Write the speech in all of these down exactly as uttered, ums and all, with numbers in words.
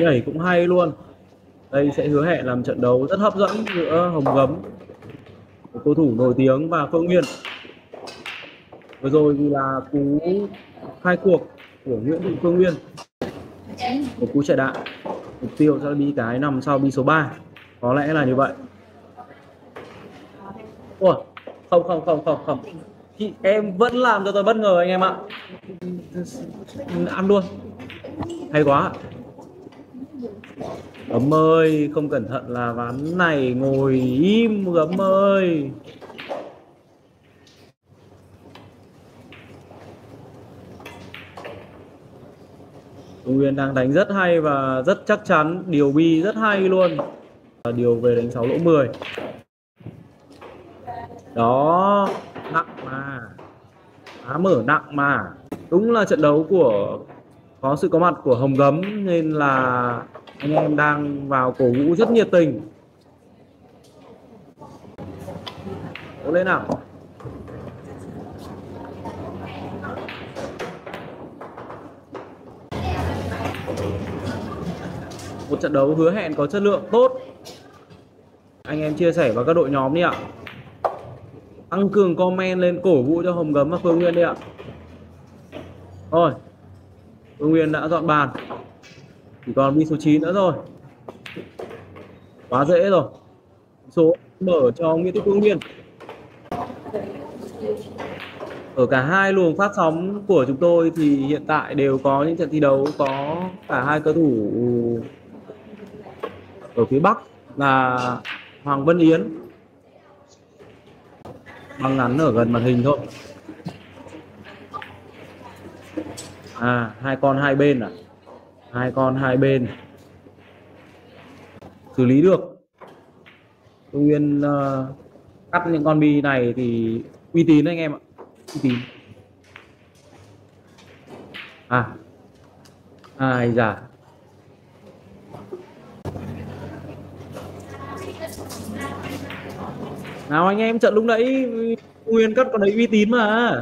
Cái này cũng hay luôn. Đây sẽ hứa hẹn làm trận đấu rất hấp dẫn giữa Hồng Gấm, một cầu thủ nổi tiếng, và Phương Uyên. Vừa rồi thì là cú khai cuộc của Nguyễn Thị Phương Uyên, một cú chạy đạn, mục tiêu sẽ đi cái nằm sau bi số ba, có lẽ là như vậy. Ủa, không không không không không chị em vẫn làm cho tôi bất ngờ anh em ạ. Ăn luôn, hay quá. Gấm ơi, không cẩn thận là ván này ngồi im Gấm ơi. Uyên đang đánh rất hay và rất chắc chắn, điều bi rất hay luôn. Điều về đánh sáu lỗ mười. Đó, nặng mà. Đá mở nặng mà. Đúng là trận đấu của có sự có mặt của Hồng Gấm nên là anh em đang vào cổ vũ rất nhiệt tình. Cố lên nào. Một trận đấu hứa hẹn có chất lượng tốt. Anh em chia sẻ vào các đội nhóm đi ạ. Tăng cường comment lên cổ vũ cho Hồng Gấm và Phương Uyên đi ạ. Rồi, Phương Uyên đã dọn bàn, chỉ còn bi số chín nữa rồi. Quá dễ rồi. Số mở cho Nguyễn Thị Phương Uyên. Ở cả hai luồng phát sóng của chúng tôi thì hiện tại đều có những trận thi đấu có cả hai cầu thủ ở phía Bắc là Hoàng Vân Yến. Băng ngắn ở gần màn hình thôi. À, hai con hai bên à? Hai con hai bên. Xử lý được. Phương Uyên uh, cắt những con bi này thì uy tín anh em ạ. Uy tín. À. Ai da. Nào anh em, trận lúc nãy Uyên cắt con đấy uy tín mà.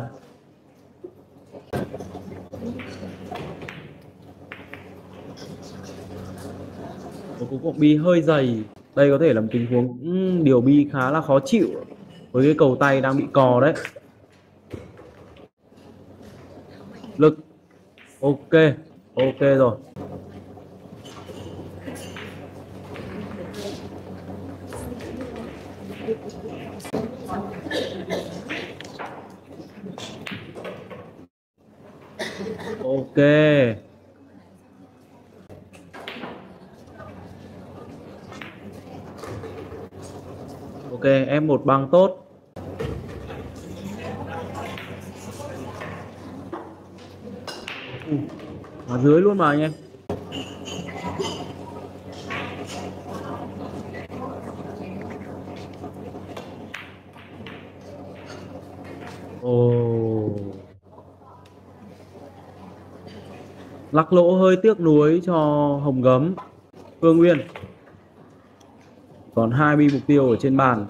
Một cú cột bi hơi dày. Đây có thể là một tình huống điều bi khá là khó chịu với cái cầu tay đang bị cò đấy. Lực. Ok, ok rồi. Ok. Ok, em một băng tốt. Ừ, ở dưới luôn mà anh em. Lắc lỗ hơi tiếc nuối cho Hồng Gấm, Phương Uyên. Còn hai bi mục tiêu ở trên bàn.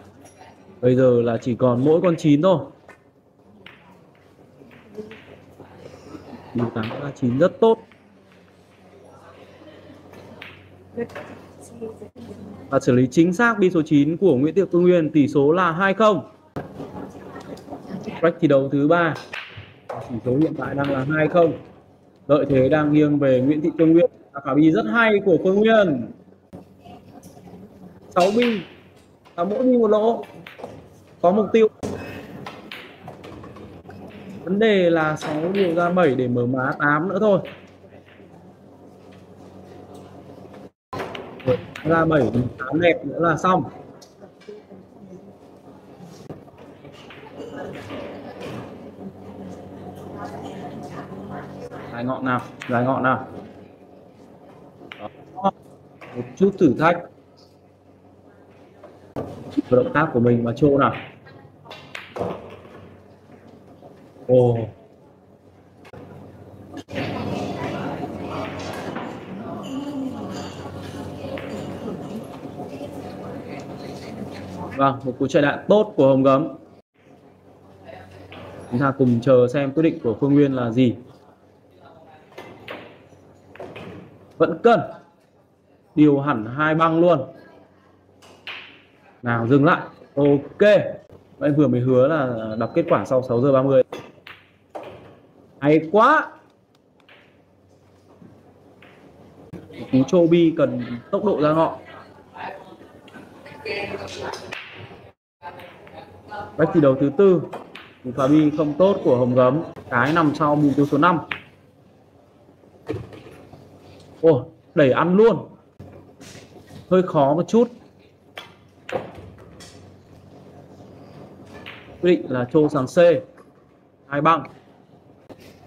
Bây giờ là chỉ còn mỗi con chín thôi. Bi tám ra chín rất tốt. Và xử lý chính xác bi số chín của Nguyễn Thị Phương Uyên, tỷ số là hai không. Break thi đấu thứ ba. Tỷ số hiện tại đang là hai không. Lợi thế đang nghiêng về Nguyễn Thị Phương Uyên. Phá bi rất hay của Phương Uyên. sáu bi, và mỗi bi một lỗ, có mục tiêu. Vấn đề là sáu điều ra bảy để mở má tám nữa thôi. Ra bảy thì tám đẹp nữa là xong. Dài ngọn nào, dài ngọn nào. Đó. Một chút thử thách và động tác của mình mà trô nào. Ồ. Vâng, một cú chạy đạn tốt của Hồng Gấm. Chúng ta cùng chờ xem quyết định của Phương Uyên là gì. Vẫn cần điều hẳn hai băng luôn. Nào dừng lại. Ok, anh vừa mới hứa là đọc kết quả sau sáu giờ ba mươi. Hay quá. Cú Chobi cần tốc độ ra ngọn. Bách thi đấu thứ tư, cú phá bi không tốt của Hồng Gấm. Cái nằm sau bù câu số năm. Ồ, đẩy ăn luôn. Hơi khó một chút. Quyết định là trô sang C. Hai băng.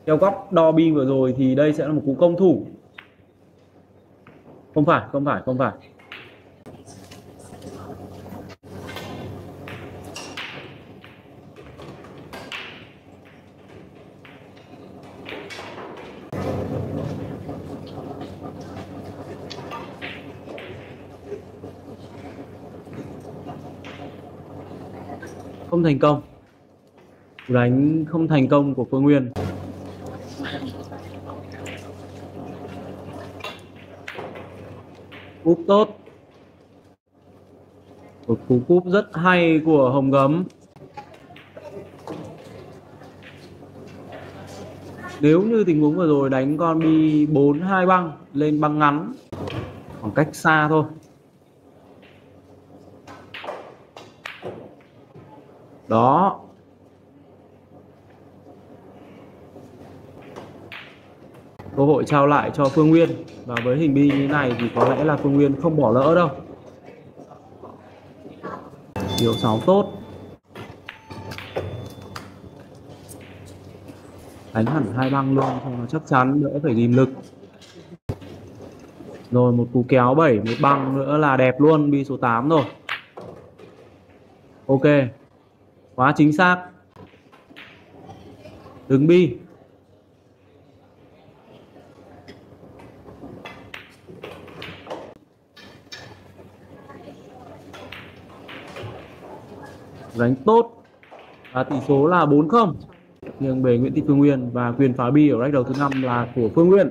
Theo góc đo bi vừa rồi thì đây sẽ là một cú công thủ. Không phải, không phải, không phải. Không thành công. Cú đánh không thành công của Phương Uyên. Cúp tốt. Một cú cúp rất hay của Hồng Gấm. Nếu như tình huống vừa rồi đánh con bi bốn hai băng lên băng ngắn, khoảng cách xa thôi. Đó. Cơ hội trao lại cho Phương Uyên. Và với hình bi như này thì có lẽ là Phương Uyên không bỏ lỡ đâu. Điều sáu tốt. Đánh hẳn hai băng luôn cho nó chắc chắn, đỡ phải ghim lực. Rồi một cú kéo bảy, một băng nữa là đẹp luôn, bi số tám rồi. Ok. Quá chính xác. Đứng bi. Đánh tốt. Và tỷ số là bốn không. Nhưng về Nguyễn Thị Phương Uyên và quyền phá bi ở rách đầu thứ năm là của Phương Uyên.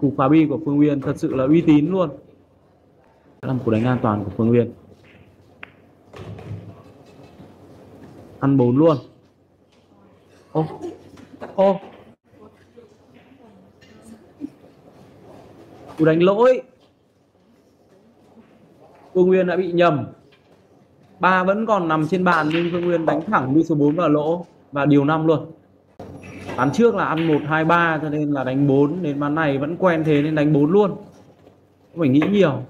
Cú phá bi của Phương Uyên thật sự là uy tín luôn. Đó là một cú đánh an toàn của Phương Uyên. Ăn bốn luôn. Ô, ô, cú đánh lỗi. Phương Uyên đã bị nhầm. Ba vẫn còn nằm trên bàn nhưng Phương Uyên đánh thẳng bi số bốn vào lỗ. Và điều năm luôn. Ván trước là ăn một, hai, ba cho nên là đánh bốn. Đến ván này vẫn quen thế nên đánh bốn luôn. Không phải nghĩ nhiều.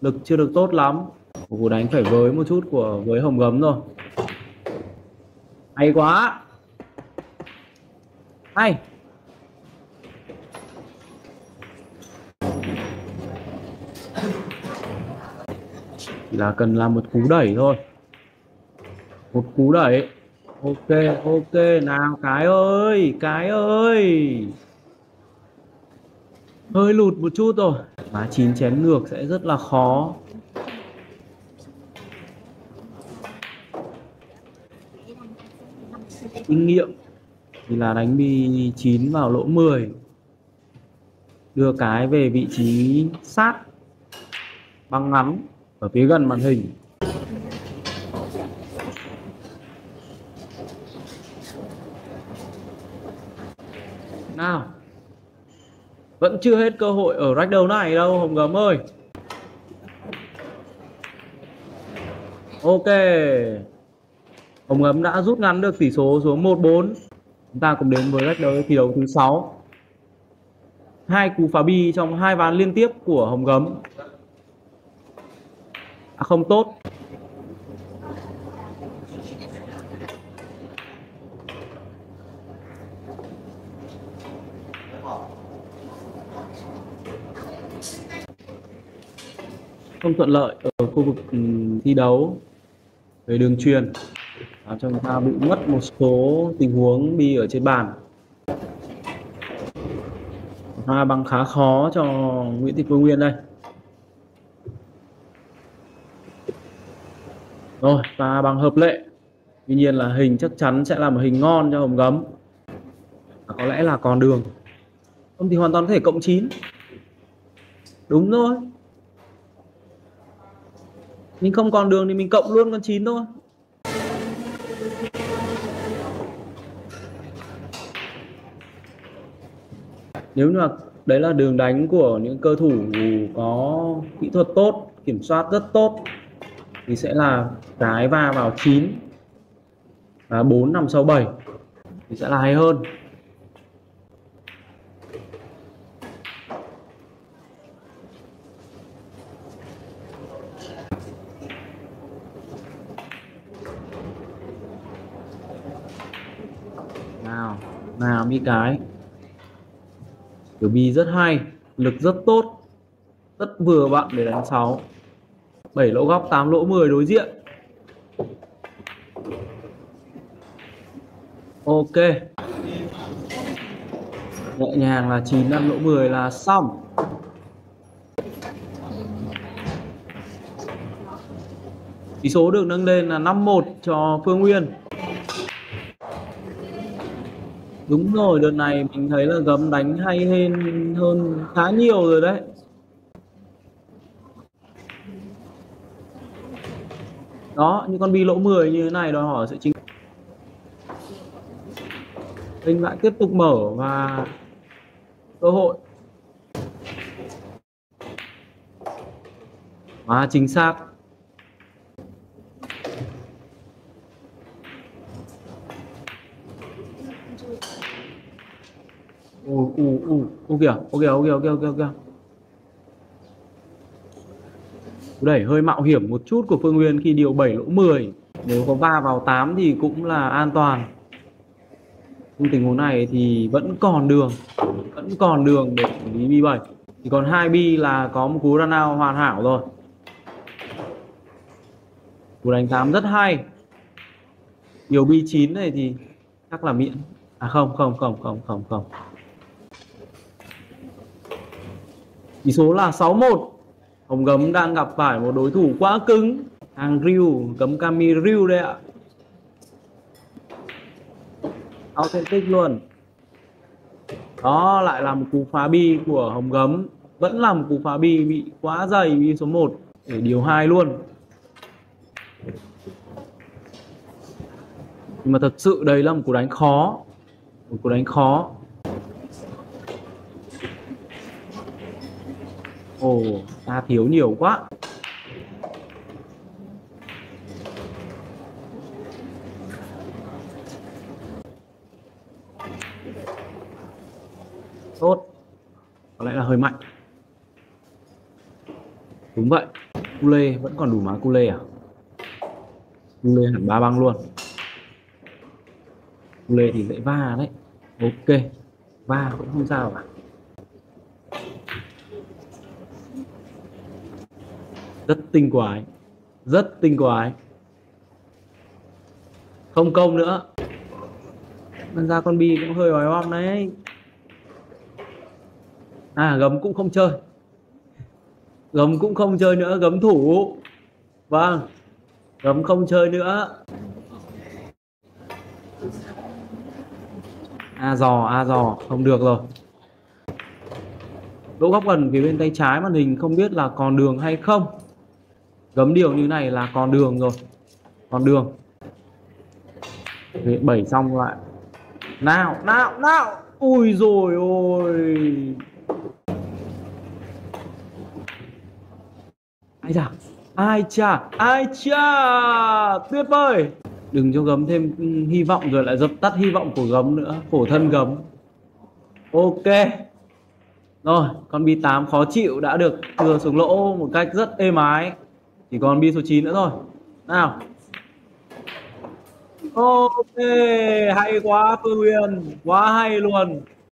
Lực chưa được tốt lắm. Cú đánh phải với một chút của với Hồng Gấm rồi. Hay quá. Hay. Chỉ là cần làm một cú đẩy thôi. Một cú đẩy. Ok, ok. Nào cái ơi, cái ơi. Hơi lụt một chút rồi. Má chín chén ngược sẽ rất là khó. Kinh nghiệm thì là đánh bi chín vào lỗ mười, đưa cái về vị trí sát băng ngắn ở phía gần màn hình. Nào, vẫn chưa hết cơ hội ở rách đầu này đâu Hồng Gấm ơi. Ok, Hồng Gấm đã rút ngắn được tỷ số xuống một bốn. Chúng ta cùng đến với rách đấu thi đấu thứ sáu. Hai cú phá bi trong hai ván liên tiếp của Hồng Gấm. À, không tốt. Không thuận lợi ở khu vực thi đấu về đường truyền. Làm cho chúng ta bị mất một số tình huống bi ở trên bàn. Hoa băng khá khó cho Nguyễn Thị Phương Uyên đây. Rồi, và bằng hợp lệ. Tuy nhiên là hình chắc chắn sẽ là một hình ngon cho Hồng Gấm. Và có lẽ là còn đường. Không thì hoàn toàn có thể cộng chín. Đúng rồi. Mình không còn đường thì mình cộng luôn con chín thôi. Nếu mà đấy là đường đánh của những cơ thủ có kỹ thuật tốt, kiểm soát rất tốt thì sẽ là cái va vào chín và bốn, năm, sáu, bảy thì sẽ là hay hơn. Nào, nào đi cái. Tiểu bi rất hay, lực rất tốt, rất vừa bạn để đánh sáu. bảy lỗ góc, tám lỗ, mười đối diện. Ok. Nhẹ nhàng là chín, năm lỗ, mười là xong. Tỷ số được nâng lên là năm một cho Phương Uyên. Đúng rồi, đợt này mình thấy là Gấm đánh hay hơn, hơn khá nhiều rồi đấy. Đó, những con bi lỗ mười như thế này đòi hỏi sự chính. Mình lại tiếp tục mở và cơ hội. Và chính xác. Ồ, ồ, ồ, ô kìa, ô kìa, ô kìa, ô kìa, ô kìa, ô kìa. Đẩy hơi mạo hiểm một chút của Phương Uyên khi điều bảy lỗ mười. Nếu có va vào tám thì cũng là an toàn. Trong tình huống này thì vẫn còn đường, vẫn còn đường để xử lý bi bảy. Thì còn hai bi là có một cú run out hoàn hảo rồi. Cú đánh tám rất hay. Điều bi chín này thì chắc là miễn. À không, không, không, không, không, không. Tỷ số là sáu một. Hồng Gấm đang gặp phải một đối thủ quá cứng. Hàng Ryu, Gấm Kami Ryu đây ạ. Authentic luôn. Đó lại là một cú phá bi của Hồng Gấm. Vẫn là một cú phá bi bị quá dày, bi số một. Để điều hai luôn. Nhưng mà thật sự đây là một cú đánh khó. Một cú đánh khó. Ồ, ta thiếu nhiều quá. Tốt. Có lẽ là hơi mạnh. Đúng vậy. Cu lê vẫn còn đủ má cu lê à? Cu lê hẳn ba băng luôn. Cu lê thì dễ va đấy. Ok. Va cũng không sao cả. Rất tinh quái, rất tinh quái. Không công nữa. Nên ra con bi cũng hơi oái oăm đấy. À, Gấm cũng không chơi. Gấm cũng không chơi nữa, Gấm thủ. Vâng, Gấm không chơi nữa. A giò, a giò, không được rồi. Lỗ góc gần phía bên tay trái màn hình không biết là còn đường hay không. Gấm điều như này là còn đường rồi. Còn đường. Bảy xong lại. Nào, nào, nào. Ui rồi ôi. Ai chà, ai chà, ai chà. Tuyệt vời. Đừng cho Gấm thêm hy vọng rồi lại dập tắt hy vọng của Gấm nữa. Khổ thân Gấm. Ok. Rồi, con bi tám khó chịu đã được thừa xuống lỗ một cách rất êm ái. Chỉ còn bi số chín nữa thôi. Nào. Ok, hay quá Phương Uyên. Quá hay luôn.